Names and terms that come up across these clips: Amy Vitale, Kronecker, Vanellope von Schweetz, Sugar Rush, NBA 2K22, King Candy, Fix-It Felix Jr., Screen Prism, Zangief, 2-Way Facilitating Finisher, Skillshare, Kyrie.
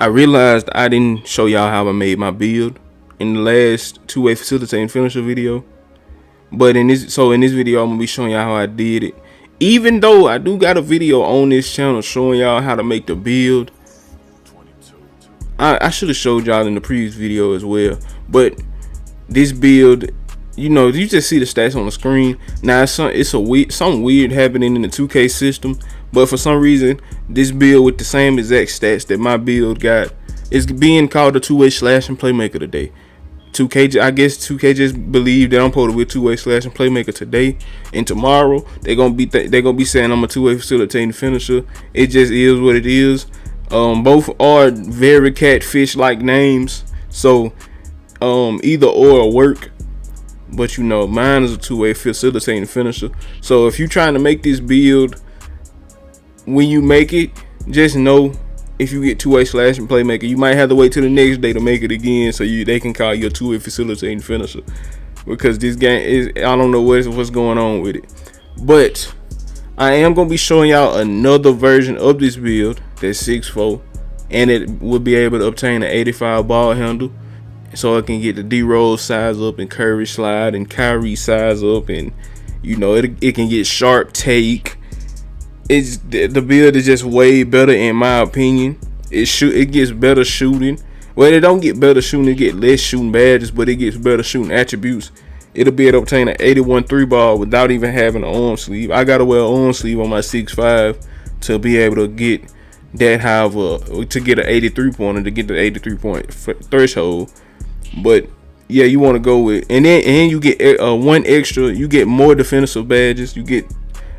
I realized I didn't show y'all how I made my build in the last 2-Way Facilitating Finisher video. But in this video, I'm gonna be showing y'all how I did it. Even though I do got a video on this channel showing y'all how to make the build, I should have showed y'all in the previous video as well. But this build, you know, you just see the stats on the screen. Now it's something weird happening in the 2K system, but for some reason, this build with the same exact stats that my build got is being called a two-way slash and playmaker today. 2K, I guess 2K just believe that I'm supposed to be a two-way slash and playmaker today, and tomorrow they're gonna be saying I'm a two-way facilitating finisher. It just is what it is. Both are very catfish-like names, so either or work. But you know, mine is a two-way facilitating finisher. So if you're trying to make this build, when you make it, just know if you get two-way slash and playmaker, you might have to wait till the next day to make it again, so they can call you a two-way facilitating finisher, because this game is, I don't know what's going on with it. But I am gonna be showing y'all another version of this build that's 6'4", and it will be able to obtain an 85 ball handle, so it can get the D-roll size up and Curry slide and Kyrie size up, and you know it can get sharp take. It's the build is just way better in my opinion. It gets better shooting. Well, it don't get better shooting, it get less shooting badges, but it gets better shooting attributes. It'll be able to obtain an 81 3 ball without even having an arm sleeve. I gotta wear an arm sleeve on my 6'5 to be able to get that high of a, to get an 83 pointer, to get the 83 point threshold. But yeah, you want to go with, and you get one extra, you get more defensive badges. You get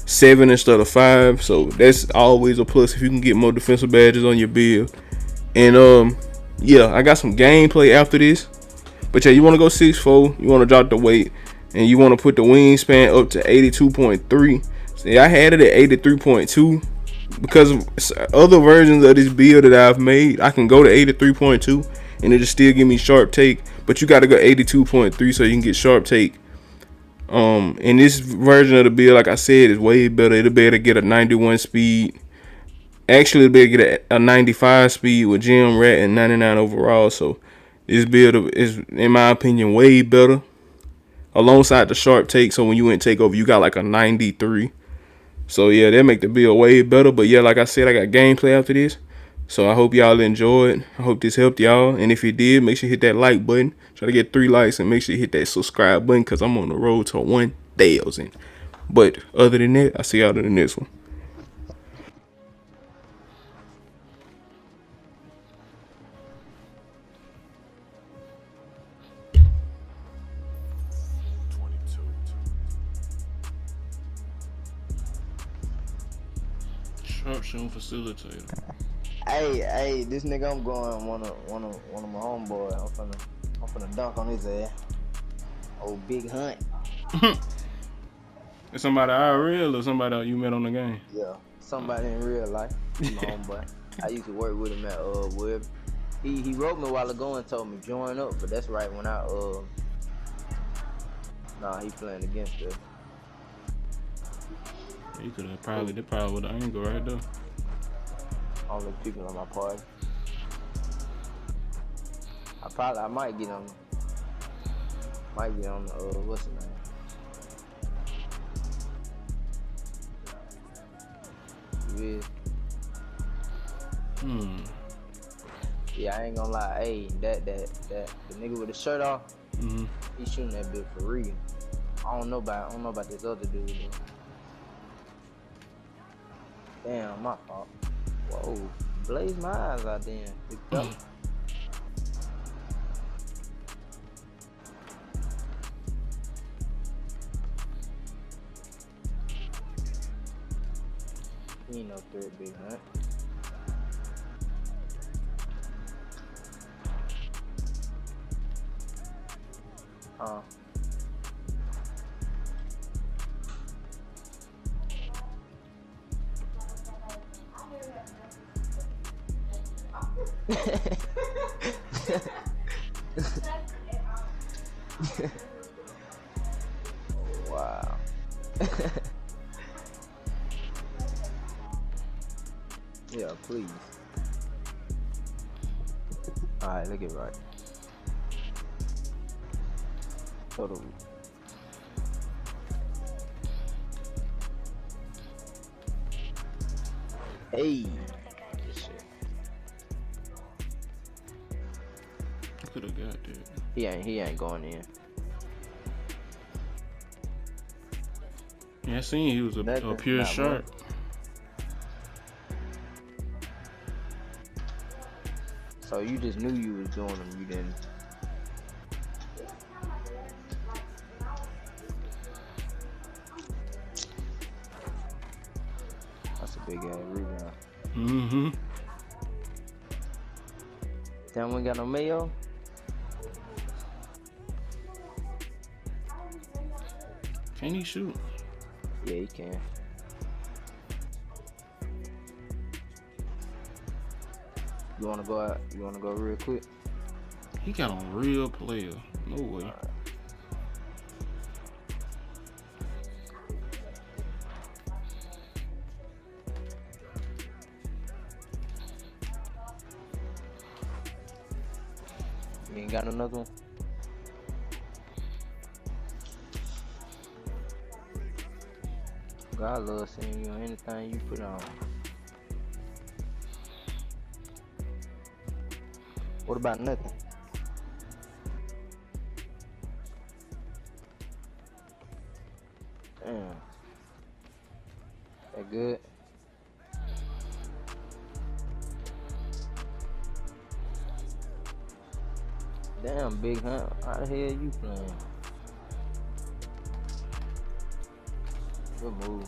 7 instead of 5, so that's always a plus if you can get more defensive badges on your build. And yeah, I got some gameplay after this, but yeah, you want to go 6'4", you want to drop the weight, and you want to put the wingspan up to 82.3. see, I had it at 83.2 because of other versions of this build that I've made. I can go to 83.2 and it'll still give me sharp take, but you got to go 82.3 so you can get sharp take. And this version of the build, like I said, is way better. It'll be able to get a 91 speed. Actually, it'll be able to get a 95 speed with Gym Rat and 99 overall. So this build is, in my opinion, way better alongside the sharp take. So when you went takeover, you got like a 93. So yeah, that make the build way better. But yeah, like I said, I got gameplay after this. So I hope y'all enjoyed. I hope this helped y'all. And if it did, make sure you hit that like button. Try to get 3 likes, and make sure you hit that subscribe button, because I'm on the road to 1,000. But other than that, I'll see y'all in the next one. Sharpshooting facilitator. Hey, this nigga, I'm going one of my homeboys. I'm finna dunk on his ass. Oh, Big Hunt. Is somebody IRL or somebody you met on the game? Yeah, somebody in real life. My homeboy. I used to work with him at Web. He wrote me a while ago and told me join up, but that's right when I nah, he playing against us. You could have probably with the angle right there. All the people on my party. I might get on. Might get on the what's the name? Yeah. Yeah, I ain't gonna lie. Hey, the nigga with the shirt off. He shooting that bitch for real. I don't know about this other dude. Damn, my fault. Whoa, blaze my eyes out there. He ain't no third big hunt. Wow. Yeah, please. Alright, let's get right. Totally. Hey. Shit. I could have got that. He ain't going in. Yeah, I seen he was a pure shark. One. So you just knew you was doing them, you didn't. That's a big ass rebound. Mm-hmm. Damn, we got no mayo. Can he shoot? Yeah, he can. You wanna go out? You wanna go real quick? He got on real player. No way. Right. You ain't got another one? God, I love seeing you on anything you put on. What about nothing? Damn. That good? Damn, Big Hunt. How the hell you playing? Good move.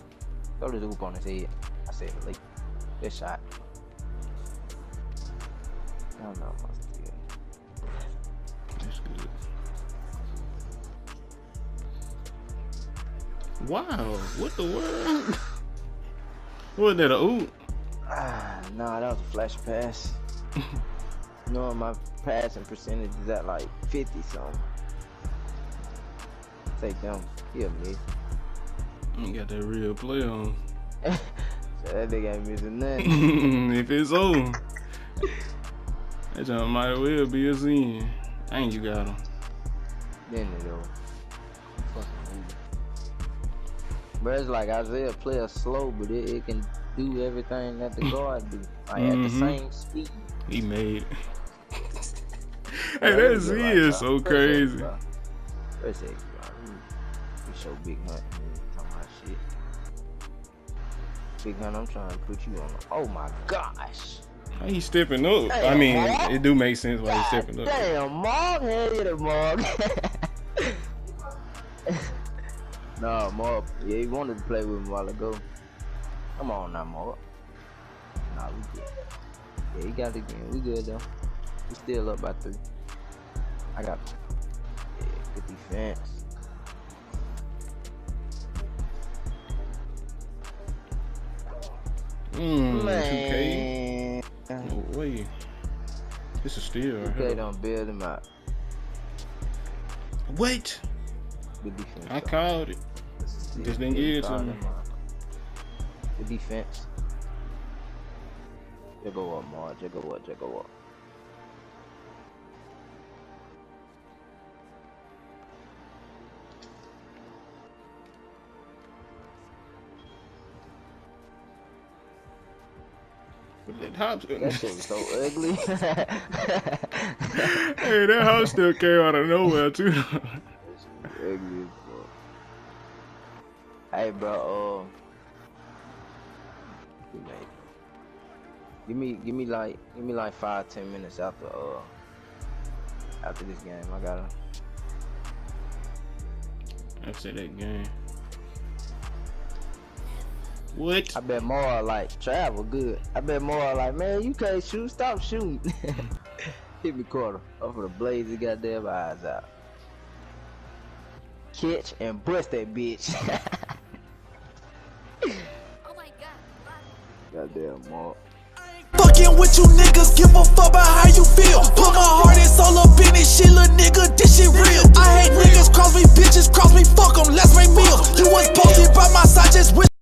Throw the hoop on his head. I said, like, good shot. I don't know. Wow, what the world? Wasn't that a oop? Nah, that was a flash pass. You know, my passing percentage is at like 50 something. Take them. He'll miss. You got that real play on. So that nigga ain't missing nothing. If it's over, that jump might well be a scene. I ain't you got him. Then it over. But it's like Isaiah plays slow, but it can do everything that the guard do. Like at the same speed. He made it. Hey, that Z is so crazy. Let's say, we show Big Hunt. Talking about shit. Big Hunt, I'm trying to put you on. Oh my gosh. How he stepping up? Damn, I mean, man. It do make sense why he's stepping up. Damn, Mog hit him, Mog. Nah, Mark. Yeah, he wanted to play with him a while ago. Come on now, Mark. Nah, we good. Yeah, he got it again. We good, though. We still up by 3. I got it. Yeah, good defense. Man. 2K. No way. This is still 2K hell. Don't build him out. Wait. Good defense. I called it. Just didn't get it to me. The defense. Jiggle up, Mar. Jiggle up, jiggle up. That hop. That shit was so ugly. Hey, that hop still came out of nowhere too. Ugly as fuck. Hey, bro. Give me like 5-10 minutes after this game. I gotta. After that game. What? I bet more like travel good. I bet more like, man, you can't shoot. Stop shooting. Hit me quarter. Over the blaze, he got their eyes out. Catch and bust that bitch. Oh my God. Goddamn, Mark. Fucking with you niggas, give a fuck about how you feel. Put my heart and soul up in this shit, little nigga, this shit real. I hate niggas, cross me, bitches, cross me, fuck them, let's make meals. You was posted by my side, just with